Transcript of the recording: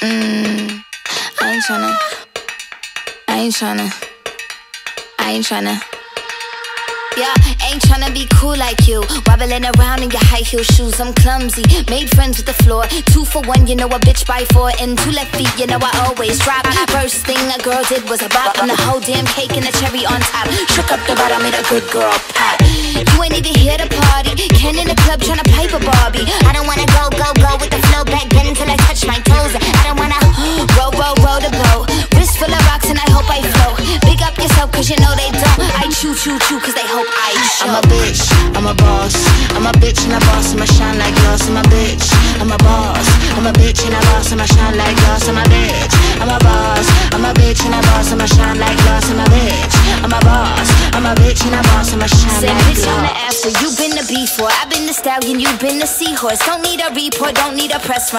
I ain't tryna. Yeah, ain't tryna be cool like you, wobbling around in your high heel shoes. I'm clumsy, made friends with the floor. 2 for 1, you know a bitch by 4. And 2 left feet, you know I always drop. First thing a girl did was a bop, and the whole damn cake and the cherry on top. Shook up the bottom, made a good girl pop. You ain't even here to party, Ken in the club tryna pipe a Barbie. I don't wanna go, go, go with the flow, back then until I touch my toes. I don't wanna roll, roll, roll the boat. Wrist full of rocks and I hope I flow. Big up yourself cause you know they don't. I chew, chew, chew cause they hope I show. I'm a bitch, I'm a boss, I'm a bitch and a boss, I'm a shine like yours. I'm a bitch, I'm a boss, I'm a bitch and a boss, I'm a shine like yours. I'm a bitch, I'm a boss, I'm a bitch and a boss, I'm a shine like yours. I'm a bitch, I'm a boss, I'm a bitch and a boss, I'm a shine like yours. Say bitch on the after, you've been the B4, I've been the stallion, you've been the seahorse. Don't need a report, don't need a press run.